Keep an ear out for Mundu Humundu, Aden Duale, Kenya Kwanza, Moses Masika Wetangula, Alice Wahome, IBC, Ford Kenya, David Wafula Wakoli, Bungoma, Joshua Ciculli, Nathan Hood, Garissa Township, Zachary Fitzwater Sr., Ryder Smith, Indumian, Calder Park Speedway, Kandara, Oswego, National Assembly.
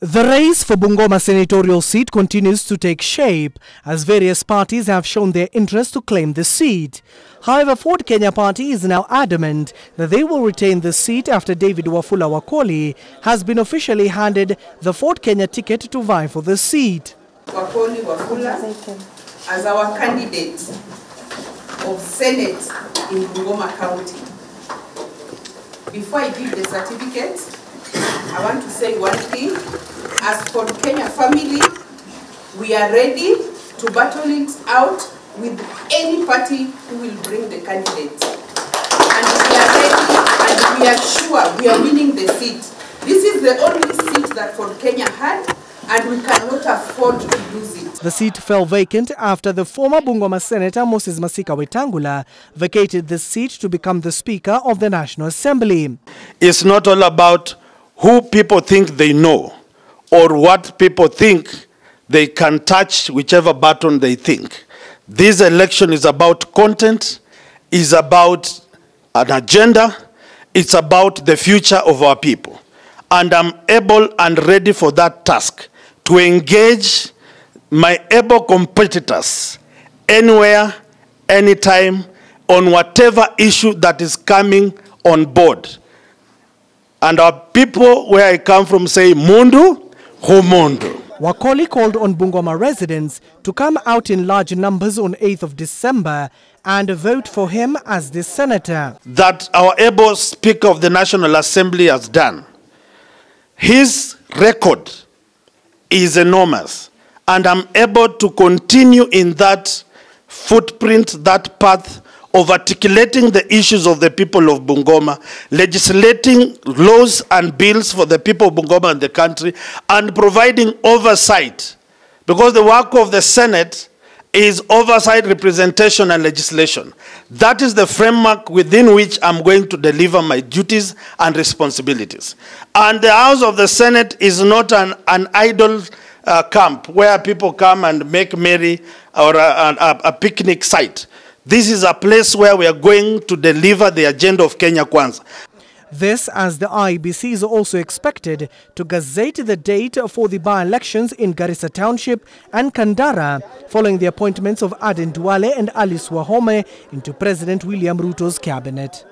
The race for Bungoma senatorial seat continues to take shape as various parties have shown their interest to claim the seat. However, Ford Kenya party is now adamant that they will retain the seat after David Wafula Wakoli has been officially handed the Ford Kenya ticket to vie for the seat. Wakoli Wafula as our candidate of Senate in Bungoma County. Before I give the certificate, I want to say one thing. As for Kenya family, we are ready to battle it out with any party who will bring the candidate. And we are ready and we are sure we are winning the seat. This is the only seat that Ford Kenya had, and we cannot afford to lose it. The seat fell vacant after the former Bungoma Senator Moses Masika Wetangula vacated the seat to become the Speaker of the National Assembly. It's not all about who people think they know or what people think they can touch, whichever button they think. This election is about content, is about an agenda, it's about the future of our people. And I'm able and ready for that task, to engage my able competitors anywhere, anytime, on whatever issue that is coming on board. And our people where I come from say, Mundu, Humundu. Wakoli called on Bungoma residents to come out in large numbers on 8th of December and vote for him as the senator. That our able Speaker of the National Assembly has done. His record is enormous. And I'm able to continue in that footprint, that path, of articulating the issues of the people of Bungoma, legislating laws and bills for the people of Bungoma and the country, and providing oversight. Because the work of the Senate is oversight, representation, and legislation. That is the framework within which I'm going to deliver my duties and responsibilities. And the House of the Senate is not an idle camp where people come and make merry or a picnic site. This is a place where we are going to deliver the agenda of Kenya Kwanza. This, as the IBC is also expected to gazette the date for the by-elections in Garissa Township and Kandara, following the appointments of Aden Duale and Alice Wahome into President William Ruto's cabinet.